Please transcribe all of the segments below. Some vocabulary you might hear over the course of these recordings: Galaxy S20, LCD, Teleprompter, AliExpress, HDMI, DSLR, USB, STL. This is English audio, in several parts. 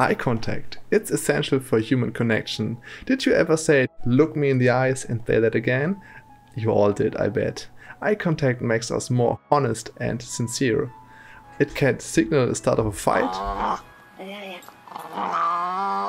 Eye contact. It's essential for human connection. Did you ever say, look me in the eyes and say that again? You all did, I bet. Eye contact makes us more honest and sincere. It can signal the start of a fight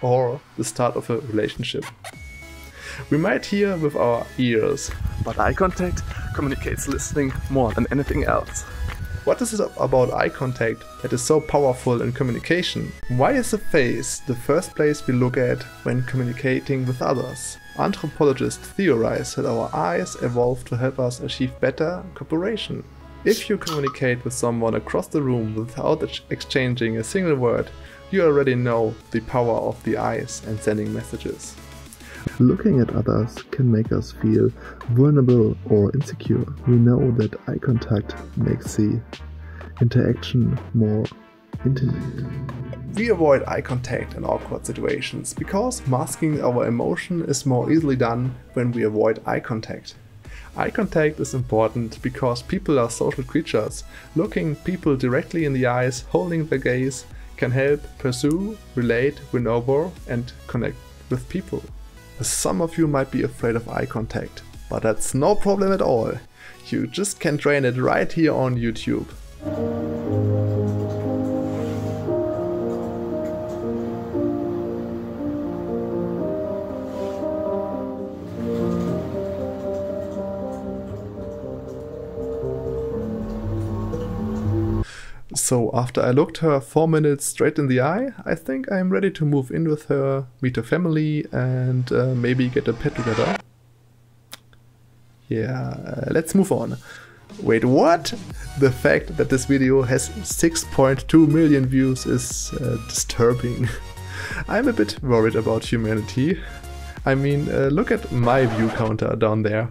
or the start of a relationship. We might hear with our ears, but eye contact communicates listening more than anything else. What is it about eye contact that is so powerful in communication? Why is the face the first place we look at when communicating with others? Anthropologists theorize that our eyes evolved to help us achieve better cooperation. If you communicate with someone across the room without exchanging a single word, you already know the power of the eyes and sending messages. Looking at others can make us feel vulnerable or insecure. We know that eye contact makes the interaction more intimate. We avoid eye contact in awkward situations because masking our emotion is more easily done when we avoid eye contact. Eye contact is important because people are social creatures. Looking people directly in the eyes, holding their gaze, can help pursue, relate, win over, and connect with people. Some of you might be afraid of eye contact, but that's no problem at all. You just can train it right here on YouTube. So after I looked her 4 minutes straight in the eye, I think I'm ready to move in with her, meet her family, and maybe get a pet together. Yeah, let's move on. Wait, what? The fact that this video has 6.2 million views is disturbing. I'm a bit worried about humanity. I mean, look at my view counter down there.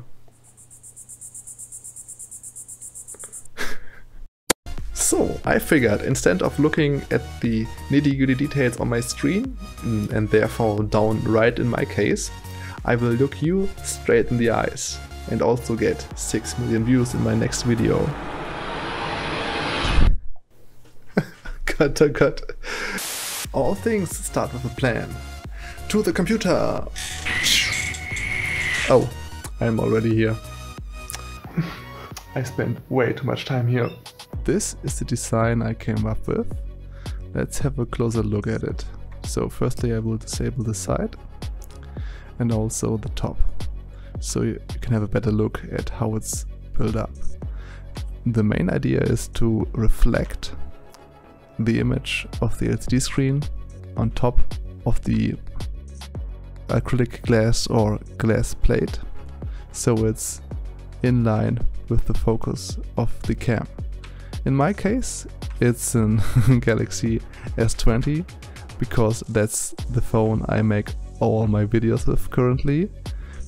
So, I figured instead of looking at the nitty-gritty details on my screen, and therefore down right in my case, I will look you straight in the eyes and also get 6 million views in my next video. Cut, cut. All things start with a plan. To the computer! Oh, I'm already here. I spent way too much time here. This is the design I came up with. Let's have a closer look at it. So firstly I will disable the side and also the top, so you can have a better look at how it's built up. The main idea is to reflect the image of the LCD screen on top of the acrylic glass or glass plate, so it's in line with the focus of the cam. In my case, it's a Galaxy S20, because that's the phone I make all my videos with currently,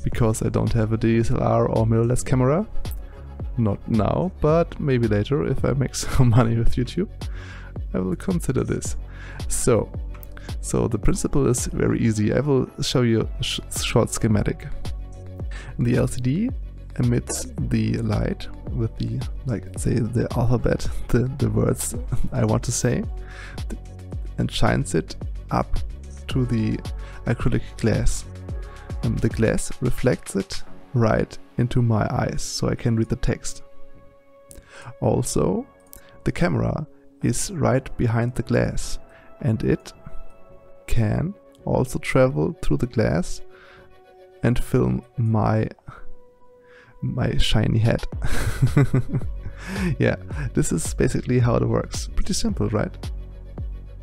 because I don't have a DSLR or mirrorless camera. Not now, but maybe later if I make some money with YouTube, I will consider this. So the principle is very easy. I will show you a short schematic. The LCD emits the light with the, like, say, the alphabet, the words I want to say, and shines it up to the acrylic glass. The glass reflects it right into my eyes, so I can read the text. Also, the camera is right behind the glass, and it can also travel through the glass and film my shiny head. Yeah, this is basically how it works. Pretty simple, right?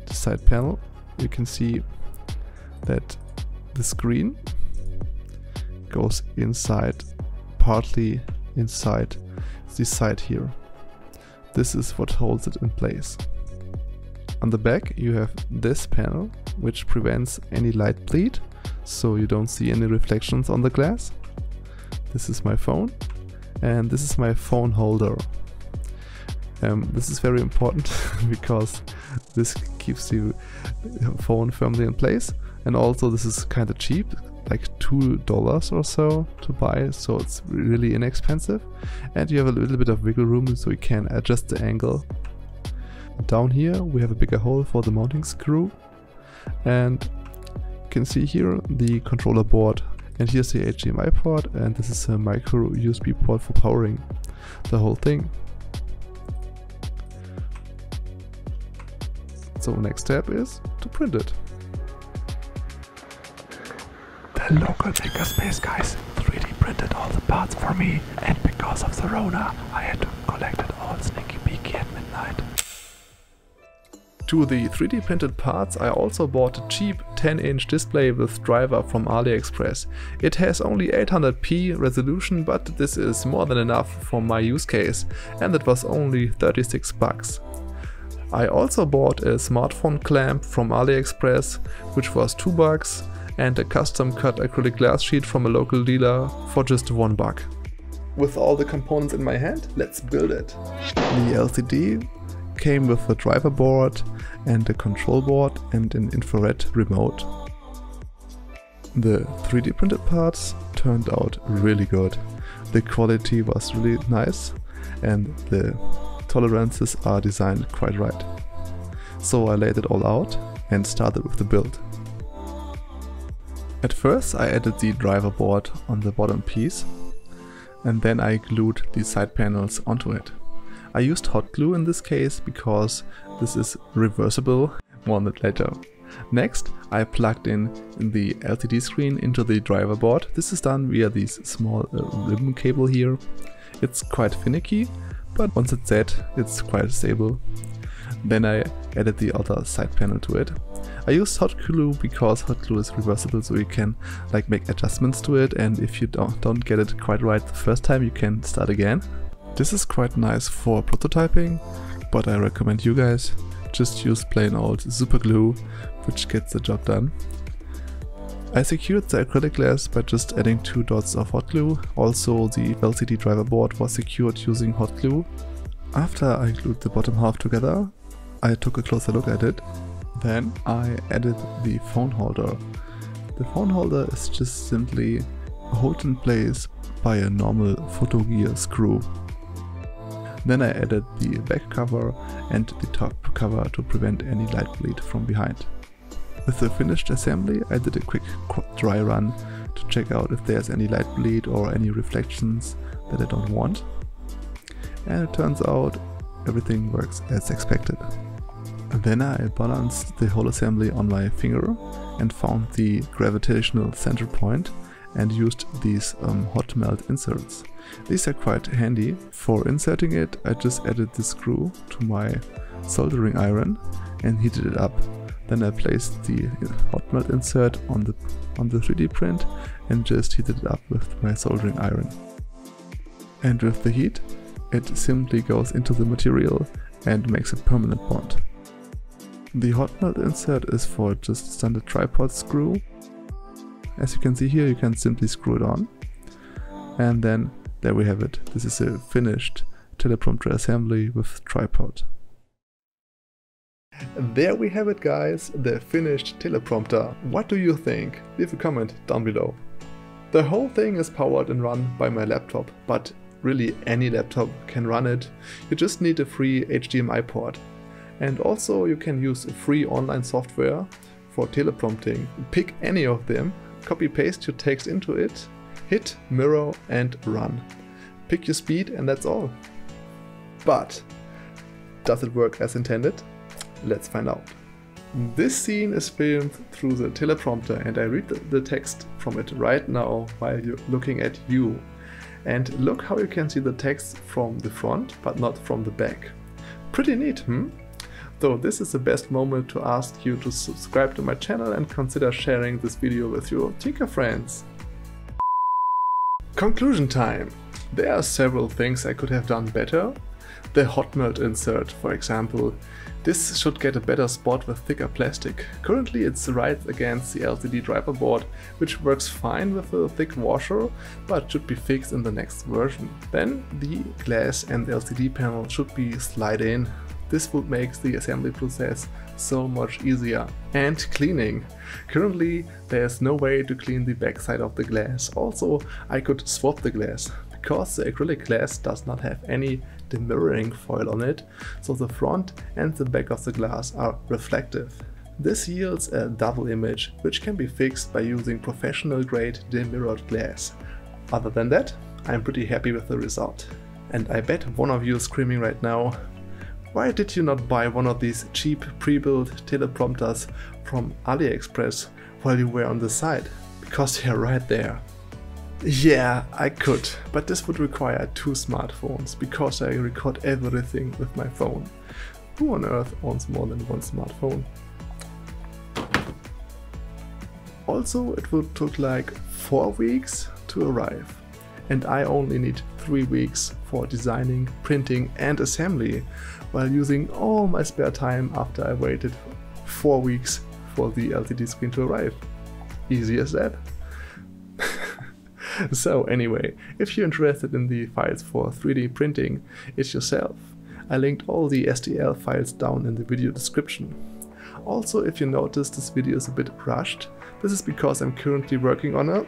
The side panel, you can see that the screen goes inside, partly inside this side here. This is what holds it in place. On the back you have this panel, which prevents any light bleed, so you don't see any reflections on the glass. This is my phone, and this is my phone holder. This is very important because this keeps the phone firmly in place, and also this is kind of cheap, like $2 or so to buy, so it's really inexpensive, and you have a little bit of wiggle room so you can adjust the angle. Down here we have a bigger hole for the mounting screw, And you can see here the controller board, and here's the HDMI port, and this is a micro USB port for powering the whole thing. So next step is to print it. The local Maker Space guys 3D printed all the parts for me, and because of the Rona I had to collect it all sneaky peeky at midnight. To the 3D printed parts I also bought a cheap 10-inch display with driver from AliExpress. It has only 800p resolution, but this is more than enough for my use case, and it was only 36 bucks. I also bought a smartphone clamp from AliExpress, which was 2 bucks. And a custom cut acrylic glass sheet from a local dealer for just 1 buck. With all the components in my hand, let's build it. The LCD came with a driver board and a control board and an infrared remote. The 3D printed parts turned out really good. The quality was really nice and the tolerances are designed quite right. So I laid it all out and started with the build. At first I added the driver board on the bottom piece, and then I glued the side panels onto it. I used hot glue in this case because this is reversible, more on that later. Next I plugged in the LCD screen into the driver board. This is done via this small ribbon cable here. It's quite finicky, but once it's set it's quite stable. Then I added the other side panel to it. I used hot glue because hot glue is reversible, so you can like make adjustments to it, and if you don't get it quite right the first time you can start again. This is quite nice for prototyping, but I recommend you guys just use plain old super glue, which gets the job done. I secured the acrylic glass by just adding 2 dots of hot glue. Also the LCD driver board was secured using hot glue. After I glued the bottom half together, I took a closer look at it. Then I added the phone holder. The phone holder is just simply held in place by a normal photo gear screw. Then I added the back cover and the top cover to prevent any light bleed from behind. With the finished assembly I did a quick dry run to check out if there's any light bleed or any reflections that I don't want. And it turns out everything works as expected. Then I balanced the whole assembly on my finger and found the gravitational center point and used these hot melt inserts. These are quite handy. For inserting it I just added the screw to my soldering iron and heated it up. Then I placed the hot melt insert on the 3D print and just heated it up with my soldering iron. And with the heat it simply goes into the material and makes a permanent bond. The hot melt insert is for just standard tripod screw. As you can see here, you can simply screw it on. And then there we have it. This is a finished teleprompter assembly with tripod. There we have it guys, the finished teleprompter. What do you think? Leave a comment down below. The whole thing is powered and run by my laptop, but really any laptop can run it. You just need a free HDMI port. And also you can use free online software for teleprompting. Pick any of them, copy paste your text into it, hit mirror and run. Pick your speed and that's all. But does it work as intended? Let's find out. This scene is filmed through the teleprompter and I read the text from it right now while you're looking at you. And look how you can see the text from the front but not from the back. Pretty neat, hmm? So this is the best moment to ask you to subscribe to my channel and consider sharing this video with your Tinker friends. Conclusion time. There are several things I could have done better. The hot melt insert, for example. This should get a better spot with thicker plastic. Currently it's right against the LCD driver board, which works fine with a thick washer, but should be fixed in the next version. Then the glass and LCD panel should be slid in. This would make the assembly process so much easier. And cleaning. Currently there's no way to clean the backside of the glass. Also I could swap the glass. Because the acrylic glass does not have any demirroring foil on it, so the front and the back of the glass are reflective. This yields a double image, which can be fixed by using professional-grade demirored glass. Other than that, I'm pretty happy with the result. And I bet one of you is screaming right now, why did you not buy one of these cheap pre-built teleprompters from AliExpress while you were on the site? Because they're right there. Yeah, I could, but this would require two smartphones, because I record everything with my phone. Who on earth owns more than one smartphone? Also, it would took like 4 weeks to arrive. And I only need 3 weeks for designing, printing and assembly, while using all my spare time after I waited 4 weeks for the LCD screen to arrive. Easy as that. So anyway, if you're interested in the files for 3D printing, it's yourself. I linked all the STL files down in the video description. Also, if you notice this video is a bit rushed, this is because I'm currently working on a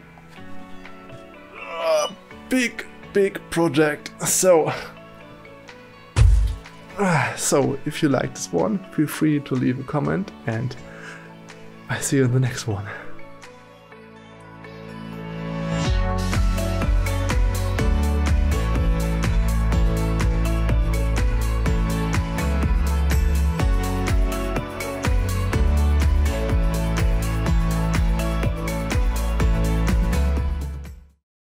big project. So if you like this one, feel free to leave a comment, and I'll see you in the next one.